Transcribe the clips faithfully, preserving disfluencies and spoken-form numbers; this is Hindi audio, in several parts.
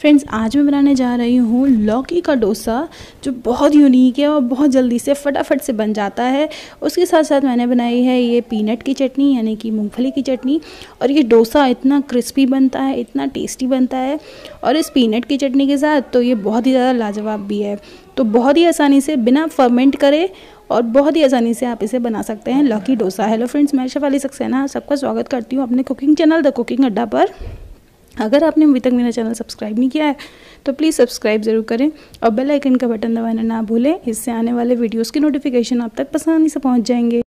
फ्रेंड्स आज मैं बनाने जा रही हूँ लौकी का डोसा जो बहुत यूनिक है और बहुत जल्दी से फटाफट से बन जाता है। उसके साथ साथ मैंने बनाई है ये पीनट की चटनी यानी कि मूंगफली की चटनी, और ये डोसा इतना क्रिस्पी बनता है, इतना टेस्टी बनता है और इस पीनट की चटनी के साथ तो ये बहुत ही ज़्यादा लाजवाब भी है। तो बहुत ही आसानी से बिना फर्मेंट करे और बहुत ही आसानी से आप इसे बना सकते हैं लौकी डोसा। हेलो फ्रेंड्स, मैं शैफाली सक्सेना सबका स्वागत करती हूँ अपने कुकिंग चैनल द कुकिंग अड्डा पर। अगर आपने अभी तक मेरा चैनल सब्सक्राइब नहीं किया है तो प्लीज़ सब्सक्राइब ज़रूर करें और बेल आइकन का बटन दबाना ना भूलें, इससे आने वाले वीडियोस की नोटिफिकेशन आप तक आसानी से पहुंच जाएंगे।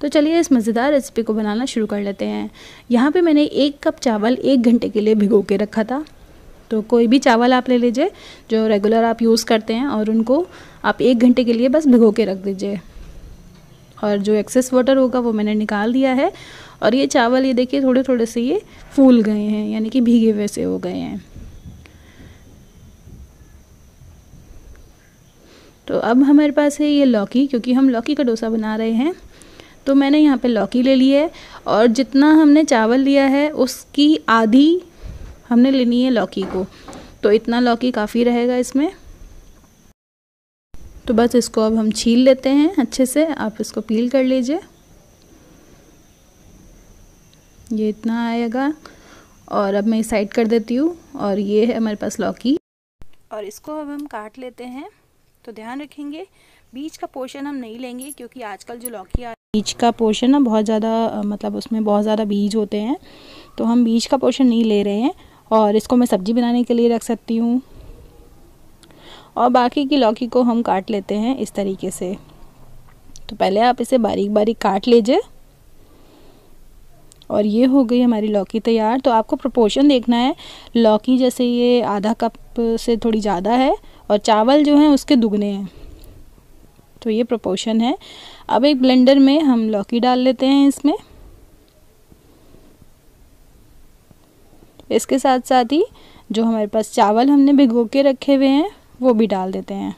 तो चलिए इस मज़ेदार रेसिपी को बनाना शुरू कर लेते हैं। यहाँ पे मैंने एक कप चावल एक घंटे के लिए भिगो के रखा था। तो कोई भी चावल आप ले लीजिए जो रेगुलर आप यूज़ करते हैं और उनको आप एक घंटे के लिए बस भिगो के रख दीजिए, और जो एक्सेस वाटर होगा वो मैंने निकाल दिया है। और ये चावल ये देखिए थोड़े थोड़े से ये फूल गए हैं यानी कि भीगे हुए से हो गए हैं। तो अब हमारे पास है ये लौकी, क्योंकि हम लौकी का डोसा बना रहे हैं तो मैंने यहाँ पे लौकी ले ली है, और जितना हमने चावल लिया है उसकी आधी हमने लेनी है लौकी को, तो इतना लौकी काफ़ी रहेगा इसमें। तो बस इसको अब हम छील लेते हैं अच्छे से। आप इसको पील कर लीजिए, ये इतना आएगा। और अब मैं साइड कर देती हूँ, और ये है हमारे पास लौकी, और इसको अब हम काट लेते हैं। तो ध्यान रखेंगे बीज का पोर्शन हम नहीं लेंगे, क्योंकि आजकल जो लौकी आ बीज का पोर्शन ना बहुत ज़्यादा, मतलब उसमें बहुत ज़्यादा बीज होते हैं, तो हम बीज का पोर्शन नहीं ले रहे हैं। और इसको मैं सब्जी बनाने के लिए रख सकती हूँ, और बाकी की लौकी को हम काट लेते हैं इस तरीके से। तो पहले आप इसे बारीक बारीक काट लीजिए, और ये हो गई हमारी लौकी तैयार। तो आपको प्रोपोर्शन देखना है, लौकी जैसे ये आधा कप से थोड़ी ज़्यादा है और चावल जो हैं उसके दुगने हैं, तो ये प्रोपोर्शन है। अब एक ब्लेंडर में हम लौकी डाल लेते हैं इसमें, इसके साथ साथ ही जो हमारे पास चावल हमने भिगो के रखे हुए हैं वो भी डाल देते हैं,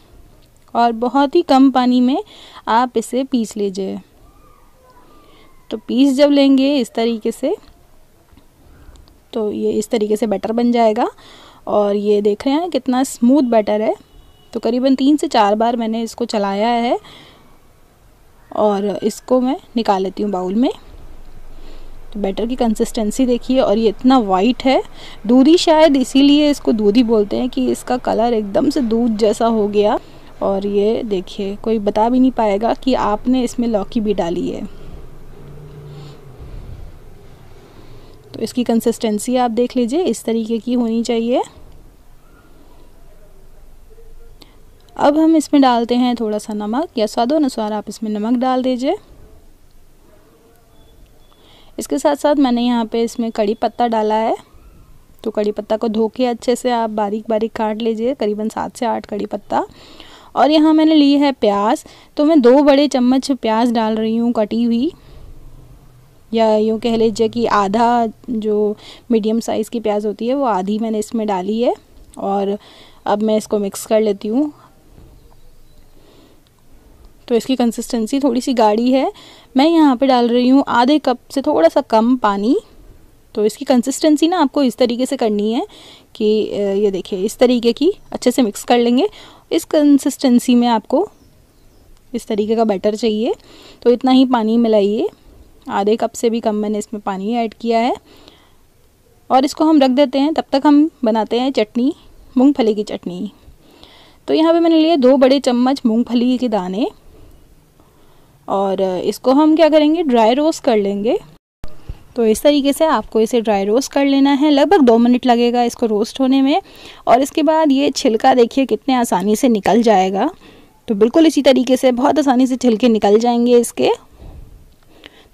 और बहुत ही कम पानी में आप इसे पीस लीजिए। तो पीस जब लेंगे इस तरीके से तो ये इस तरीके से बैटर बन जाएगा, और ये देख रहे हैं कितना स्मूथ बैटर है। तो करीबन तीन से चार बार मैंने इसको चलाया है, और इसको मैं निकाल लेती हूँ बाउल में। तो बैटर की कंसिस्टेंसी देखिए, और ये इतना वाइट है, दूधी शायद इसीलिए इसको दूधी बोलते हैं कि इसका कलर एकदम से दूध जैसा हो गया। और ये देखिए कोई बता भी नहीं पाएगा कि आपने इसमें लौकी भी डाली है। तो इसकी कंसिस्टेंसी आप देख लीजिए, इस तरीके की होनी चाहिए। अब हम इसमें डालते हैं थोड़ा सा नमक, या स्वादानुसार आप इसमें नमक डाल दीजिए। इसके साथ साथ मैंने यहाँ पे इसमें कड़ी पत्ता डाला है, तो कड़ी पत्ता को धो के अच्छे से आप बारीक बारीक काट लीजिए, करीबन सात से आठ कड़ी पत्ता। और यहाँ मैंने ली है प्याज, तो मैं दो बड़े चम्मच प्याज डाल रही हूँ कटी हुई, या यूँ कह लीजिए कि आधा जो मीडियम साइज़ की प्याज होती है वो आधी मैंने इसमें डाली है। और अब मैं इसको मिक्स कर लेती हूँ। तो इसकी कंसिस्टेंसी थोड़ी सी गाढ़ी है, मैं यहाँ पे डाल रही हूँ आधे कप से थोड़ा सा कम पानी। तो इसकी कंसिस्टेंसी ना आपको इस तरीके से करनी है कि ये देखिए इस तरीके की अच्छे से मिक्स कर लेंगे। इस कंसिस्टेंसी में आपको इस तरीके का बैटर चाहिए, तो इतना ही पानी मिलाइए, आधे कप से भी कम मैंने इसमें पानी ऐड किया है। और इसको हम रख देते हैं, तब तक हम बनाते हैं चटनी, मूँगफली की चटनी। तो यहाँ पर मैंने लिए दो बड़े चम्मच मूँगफली के दाने, और इसको हम क्या करेंगे ड्राई रोस्ट कर लेंगे। तो इस तरीके से आपको इसे ड्राई रोस्ट कर लेना है, लगभग दो मिनट लगेगा इसको रोस्ट होने में। और इसके बाद ये छिलका देखिए कितने आसानी से निकल जाएगा। तो बिल्कुल इसी तरीके से बहुत आसानी से छिलके निकल जाएंगे इसके।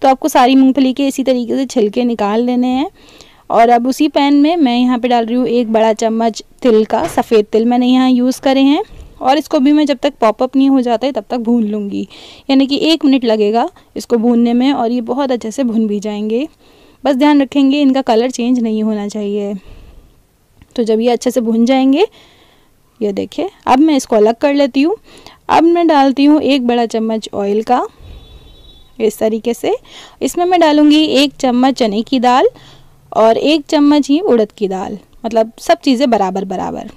तो आपको सारी मूंगफली के इसी तरीके से छिलके निकाल लेने हैं। और अब उसी पैन में मैं यहाँ पर डाल रही हूँ एक बड़ा चम्मच तिल का, सफ़ेद तिल मैंने यहाँ यूज़ करे हैं। और इसको भी मैं जब तक पॉपअप नहीं हो जाता है तब तक भून लूँगी, यानी कि एक मिनट लगेगा इसको भूनने में, और ये बहुत अच्छे से भुन भी जाएंगे। बस ध्यान रखेंगे इनका कलर चेंज नहीं होना चाहिए। तो जब ये अच्छे से भुन जाएंगे, ये देखिए अब मैं इसको अलग कर लेती हूँ। अब मैं डालती हूँ एक बड़ा चम्मच ऑयल का इस तरीके से। इसमें मैं डालूँगी एक चम्मच चने की दाल और एक चम्मच ही उड़द की दाल, मतलब सब चीज़ें बराबर बराबर,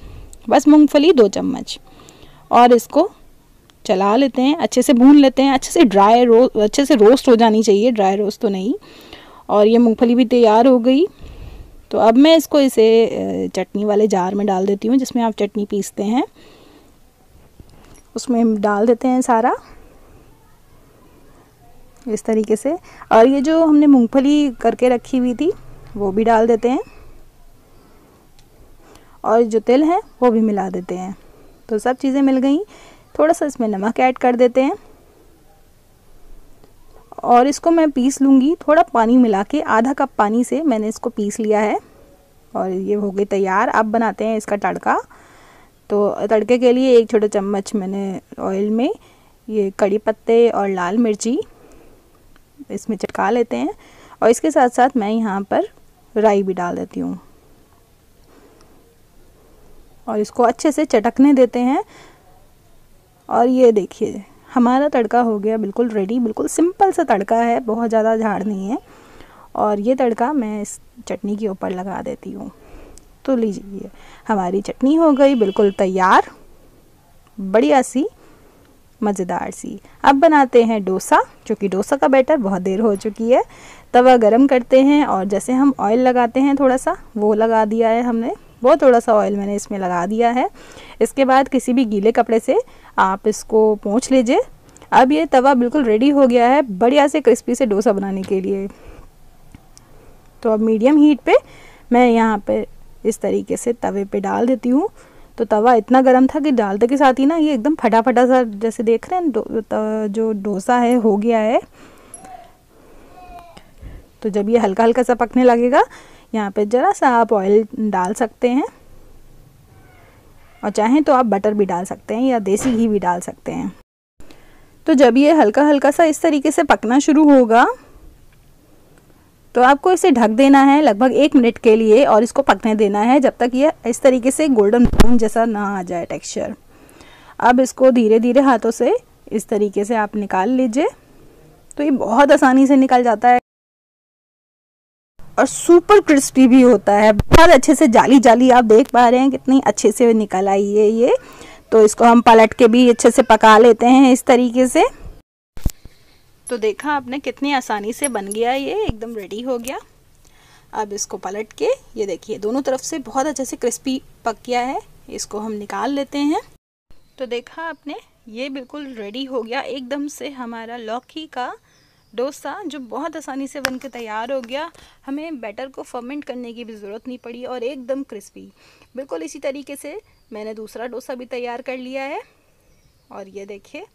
बस मूंगफली दो चम्मच। और इसको चला लेते हैं, अच्छे से भून लेते हैं, अच्छे से ड्राई रो अच्छे से रोस्ट हो जानी चाहिए, ड्राई रोस्ट तो नहीं। और ये मूंगफली भी तैयार हो गई। तो अब मैं इसको इसे चटनी वाले जार में डाल देती हूँ, जिसमें आप चटनी पीसते हैं, उसमें डाल देते हैं सारा इस तरीके से। और ये जो हमने मूंगफली करके रखी हुई थी वो भी डाल देते हैं, और जो तिल है वो भी मिला देते हैं। तो सब चीज़ें मिल गई। थोड़ा सा इसमें नमक ऐड कर देते हैं, और इसको मैं पीस लूँगी थोड़ा पानी मिला के। आधा कप पानी से मैंने इसको पीस लिया है। और ये हो गई तैयार। अब बनाते हैं इसका तड़का। तो तड़के के लिए एक छोटा चम्मच मैंने ऑयल में ये कड़ी पत्ते और लाल मिर्ची इसमें चटका लेते हैं, और इसके साथ साथ मैं यहाँ पर राई भी डाल देती हूँ, और इसको अच्छे से चटकने देते हैं। और ये देखिए हमारा तड़का हो गया बिल्कुल रेडी। बिल्कुल सिंपल सा तड़का है, बहुत ज़्यादा झाड़ नहीं है। और ये तड़का मैं इस चटनी के ऊपर लगा देती हूँ। तो लीजिए हमारी चटनी हो गई बिल्कुल तैयार, बढ़िया सी मज़ेदार सी। अब बनाते हैं डोसा, क्योंकि डोसा का बैटर बहुत देर हो चुकी है। तवा गरम करते हैं, और जैसे हम ऑयल लगाते हैं थोड़ा सा वो लगा दिया है हमने, बहुत थोड़ा सा ऑयल मैंने इसमें लगा दिया है। इसके बाद किसी भी गीले कपड़े से आप इसको पोंछ लीजिए। अब ये तवा बिल्कुल रेडी हो गया है बढ़िया से क्रिस्पी से डोसा बनाने के लिए। तो अब मीडियम हीट पे मैं यहाँ पे इस तरीके से तवे पे डाल देती हूँ। तो तवा इतना गर्म था कि डालते के साथ ही ना ये एकदम फटाफटा सा, जैसे देख रहे हैं दो, जो डोसा है हो गया है। तो जब ये हल्का हल्का सा पकने लगेगा, यहाँ पे ज़रा सा आप ऑयल डाल सकते हैं, और चाहें तो आप बटर भी डाल सकते हैं या देसी घी भी डाल सकते हैं। तो जब ये हल्का हल्का सा इस तरीके से पकना शुरू होगा तो आपको इसे ढक देना है लगभग एक मिनट के लिए, और इसको पकने देना है जब तक ये इस तरीके से गोल्डन ब्राउन जैसा ना आ जाए टेक्सचर। अब इसको धीरे धीरे हाथों से इस तरीके से आप निकाल लीजिए। तो ये बहुत आसानी से निकल जाता है, और सुपर क्रिस्पी भी होता है, बहुत अच्छे से जाली जाली आप देख पा रहे हैं कितनी अच्छे से निकल आई है ये। तो इसको हम पलट के भी अच्छे से पका लेते हैं इस तरीके से। तो देखा आपने कितनी आसानी से बन गया, ये एकदम रेडी हो गया। अब इसको पलट के ये देखिए दोनों तरफ से बहुत अच्छे से क्रिस्पी पक गया है, इसको हम निकाल लेते हैं। तो देखा आपने ये बिल्कुल रेडी हो गया एकदम से हमारा लौकी का डोसा, जो बहुत आसानी से बन के तैयार हो गया। हमें बैटर को फर्मेंट करने की भी ज़रूरत नहीं पड़ी, और एकदम क्रिस्पी। बिल्कुल इसी तरीके से मैंने दूसरा डोसा भी तैयार कर लिया है, और ये देखिए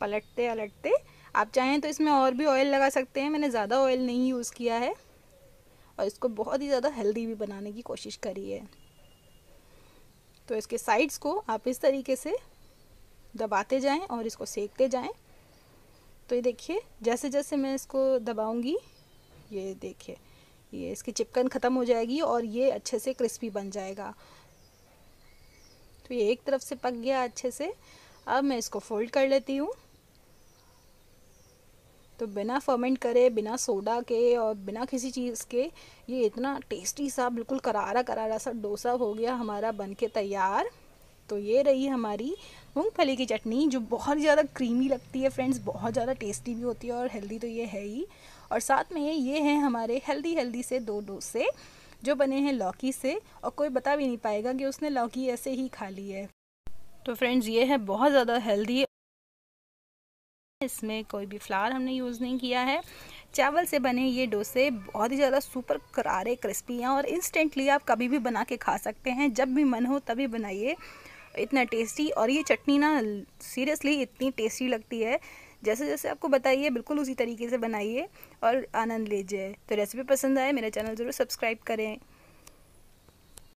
पलटते पलटते आप चाहें तो इसमें और भी ऑयल लगा सकते हैं। मैंने ज़्यादा ऑयल नहीं यूज़ किया है, और इसको बहुत ही ज़्यादा हेल्दी भी बनाने की कोशिश करी है। तो इसके साइड्स को आप इस तरीके से दबाते जाएं और इसको सेकते जाएं। तो ये देखिए जैसे जैसे मैं इसको दबाऊंगी, ये देखिए ये इसकी चिपकन ख़त्म हो जाएगी और ये अच्छे से क्रिस्पी बन जाएगा। तो ये एक तरफ से पक गया अच्छे से। अब मैं इसको फोल्ड कर लेती हूँ। तो बिना फर्मेंट करे, बिना सोडा के और बिना किसी चीज़ के ये इतना टेस्टी सा बिल्कुल करारा करारा सा डोसा हो गया हमारा बनके तैयार। तो ये रही हमारी मूंगफली की चटनी, जो बहुत ज़्यादा क्रीमी लगती है फ्रेंड्स, बहुत ज़्यादा टेस्टी भी होती है, और हेल्दी तो ये है ही। और साथ में ये हैं हमारे हेल्दी हेल्दी से दो डोसे, जो बने हैं लौकी से, और कोई बता भी नहीं पाएगा कि उसने लौकी ऐसे ही खा ली है। तो फ्रेंड्स ये है बहुत ज़्यादा हेल्दी, इसमें कोई भी फ्लावर हमने यूज़ नहीं किया है। चावल से बने ये डोसे बहुत ही ज़्यादा सुपर करारे क्रिस्पी हैं, और इंस्टेंटली आप कभी भी बना के खा सकते हैं, जब भी मन हो तभी बनाइए, इतना टेस्टी। और ये चटनी ना सीरियसली इतनी टेस्टी लगती है, जैसे जैसे आपको बताइए बिल्कुल उसी तरीके से बनाइए और आनंद लीजिए। तो रेसिपी पसंद आए मेरा चैनल ज़रूर सब्सक्राइब करें।